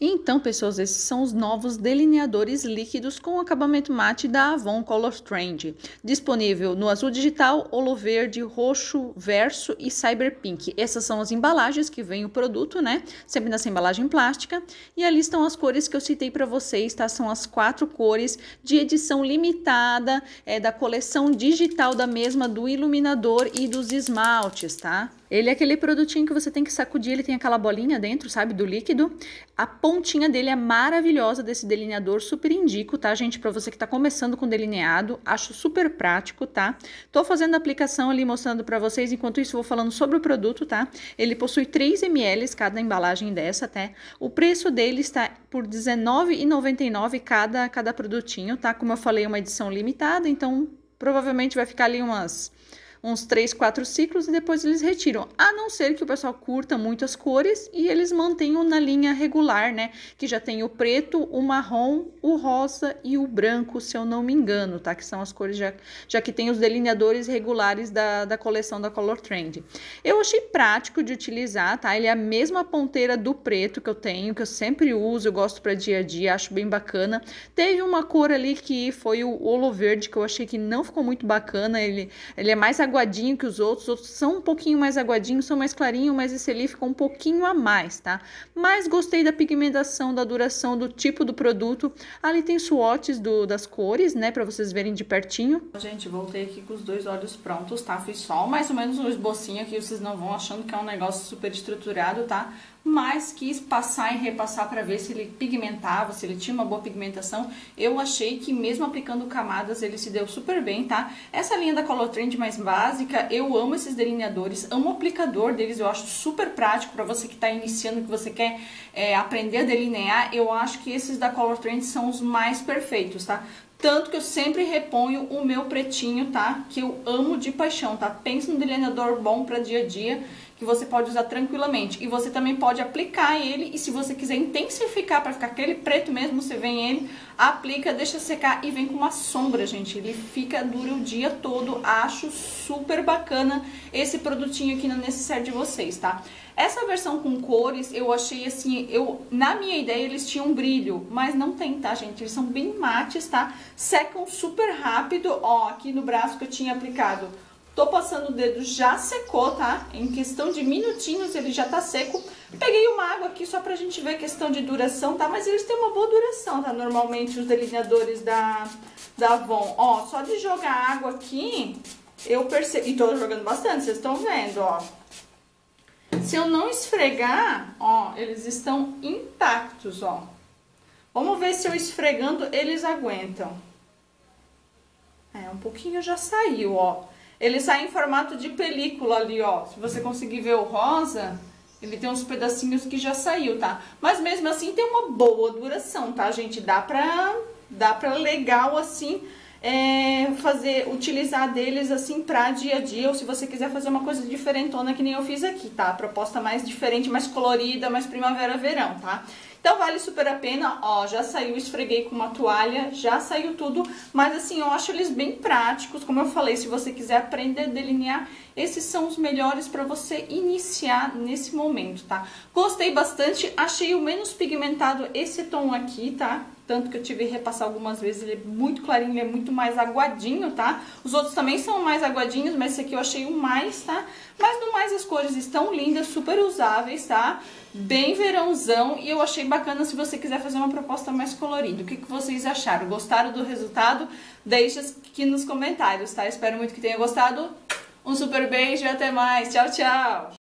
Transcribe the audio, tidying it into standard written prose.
Então, pessoas, esses são os novos delineadores líquidos com acabamento mate da Avon ColorTrend, disponível no azul digital, olo verde, roxo verso e cyberpink. Essas são as embalagens que vem o produto, né? Sempre nessa embalagem plástica. E ali estão as cores que eu citei para vocês, tá? São as 4 cores de edição limitada, da coleção digital da mesma, do iluminador e dos esmaltes, tá? Ele é aquele produtinho que você tem que sacudir, ele tem aquela bolinha dentro, sabe, do líquido. A pontinha dele é maravilhosa, desse delineador, super indico, tá, gente? Pra você que tá começando com delineado, acho super prático, tá? Tô fazendo a aplicação ali, mostrando pra vocês, enquanto isso vou falando sobre o produto, tá? Ele possui 3 ml cada embalagem dessa, até. O preço dele está por R$19,99 cada produtinho, tá? Como eu falei, é uma edição limitada, então provavelmente vai ficar ali uns 3, 4 ciclos e depois eles retiram, a não ser que o pessoal curta muito as cores e eles mantenham na linha regular, né, que já tem o preto, o marrom, o rosa e o branco, se eu não me engano, tá, que são as cores já que tem os delineadores regulares da coleção da ColorTrend. Eu achei prático de utilizar, tá, ele é a mesma ponteira do preto que eu tenho, que eu sempre uso, eu gosto para dia a dia, acho bem bacana. Teve uma cor ali que foi o olo verde, que eu achei que não ficou muito bacana, ele é mais aguadinho que os outros são um pouquinho mais aguadinhos, são mais clarinhos, mas esse ali fica um pouquinho a mais, tá? Mas gostei da pigmentação, da duração, do tipo do produto. Ali tem swatches das cores, né? Pra vocês verem de pertinho. Gente, voltei aqui com os 2 olhos prontos, tá? Fiz só mais ou menos um esbocinho aqui, vocês não vão achando que é um negócio super estruturado, tá? Mas quis passar e repassar pra ver se ele pigmentava, se ele tinha uma boa pigmentação. Eu achei que mesmo aplicando camadas ele se deu super bem, tá? Essa linha da ColorTrend mais básica, eu amo esses delineadores, amo o aplicador deles, eu acho super prático pra você que tá iniciando, que você quer aprender a delinear. Eu acho que esses da ColorTrend são os mais perfeitos, tá? Tanto que eu sempre reponho o meu pretinho, tá? Que eu amo de paixão, tá? Pensa num delineador bom pra dia a dia, que você pode usar tranquilamente. E você também pode aplicar ele, e se você quiser intensificar pra ficar aquele preto mesmo, você vem ele, aplica, deixa secar e vem com uma sombra, gente. Ele fica duro o dia todo, acho super bacana esse produtinho aqui no necessaire de vocês, tá? Essa versão com cores, eu achei assim, na minha ideia eles tinham brilho, mas não tem, tá, gente? Eles são bem mates, tá? Secam super rápido, ó, aqui no braço que eu tinha aplicado. Tô passando o dedo, já secou, tá? Em questão de minutinhos ele já tá seco. Peguei uma água aqui só pra gente ver a questão de duração, tá? Mas eles têm uma boa duração, tá? Normalmente os delineadores da Avon. Ó, só de jogar água aqui, eu percebi... E tô jogando bastante, vocês estão vendo, ó. Se eu não esfregar, ó, eles estão intactos, ó. Vamos ver se eu esfregando eles aguentam. É, um pouquinho já saiu, ó. Ele sai em formato de película ali, ó. Se você conseguir ver o rosa, ele tem uns pedacinhos que já saiu, tá? Mas mesmo assim tem uma boa duração, tá, gente? Dá pra legal assim, utilizar deles assim pra dia a dia, ou se você quiser fazer uma coisa diferentona que nem eu fiz aqui, tá? A proposta mais diferente, mais colorida, mais primavera-verão, tá? Então vale super a pena, ó, já saiu, esfreguei com uma toalha, já saiu tudo, mas assim, eu acho eles bem práticos, como eu falei, se você quiser aprender a delinear, esses são os melhores pra você iniciar nesse momento, tá? Gostei bastante, achei o menos pigmentado esse tom aqui, tá? Tanto que eu tive que repassar algumas vezes, ele é muito clarinho, ele é muito mais aguadinho, tá? Os outros também são mais aguadinhos, mas esse aqui eu achei o mais, tá? Mas no mais as cores estão lindas, super usáveis, tá? Bem verãozão, e eu achei bacana se você quiser fazer uma proposta mais colorida. O que vocês acharam? Gostaram do resultado? Deixa aqui nos comentários, tá? Espero muito que tenha gostado. Um super beijo e até mais. Tchau, tchau!